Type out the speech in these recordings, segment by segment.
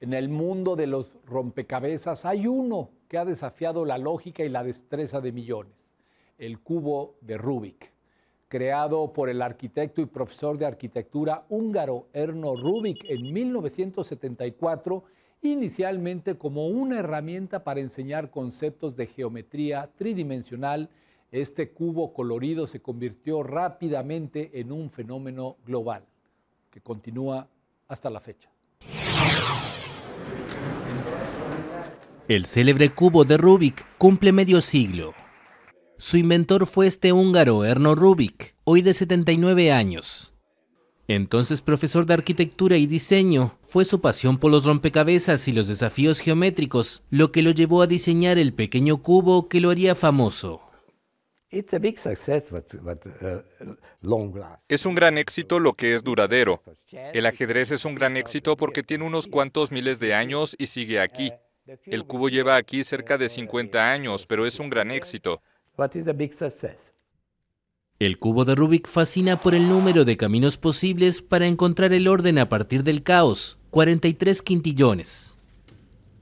En el mundo de los rompecabezas hay uno que ha desafiado la lógica y la destreza de millones, el cubo de Rubik, creado por el arquitecto y profesor de arquitectura húngaro Erno Rubik en 1974, inicialmente como una herramienta para enseñar conceptos de geometría tridimensional. Este cubo colorido se convirtió rápidamente en un fenómeno global que continúa hasta la fecha. El célebre cubo de Rubik cumple medio siglo. Su inventor fue este húngaro Erno Rubik, hoy de 79 años. Entonces profesor de arquitectura y diseño, fue su pasión por los rompecabezas y los desafíos geométricos lo que lo llevó a diseñar el pequeño cubo que lo haría famoso. Es un gran éxito lo que es duradero. El ajedrez es un gran éxito porque tiene unos cuantos miles de años y sigue aquí. El cubo lleva aquí cerca de 50 años, pero es un gran éxito. El cubo de Rubik fascina por el número de caminos posibles para encontrar el orden a partir del caos, 43 quintillones.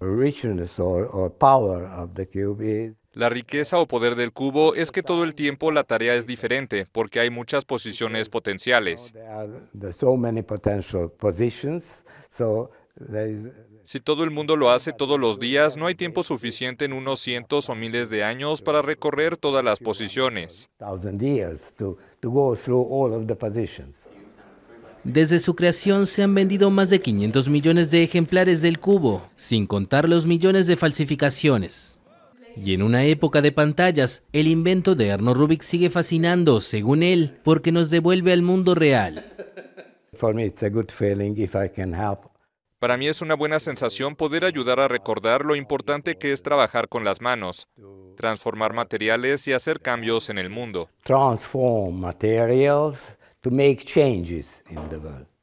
La riqueza o poder del cubo es que todo el tiempo la tarea es diferente, porque hay muchas posiciones potenciales. Si todo el mundo lo hace todos los días, no hay tiempo suficiente en unos cientos o miles de años para recorrer todas las posiciones. Desde su creación se han vendido más de 500 millones de ejemplares del cubo, sin contar los millones de falsificaciones. Y en una época de pantallas, el invento de Erno Rubik sigue fascinando, según él, porque nos devuelve al mundo real. Para mí es una buena sensación poder ayudar a recordar lo importante que es trabajar con las manos, transformar materiales y hacer cambios en el mundo. Transform materials to make changes in the world.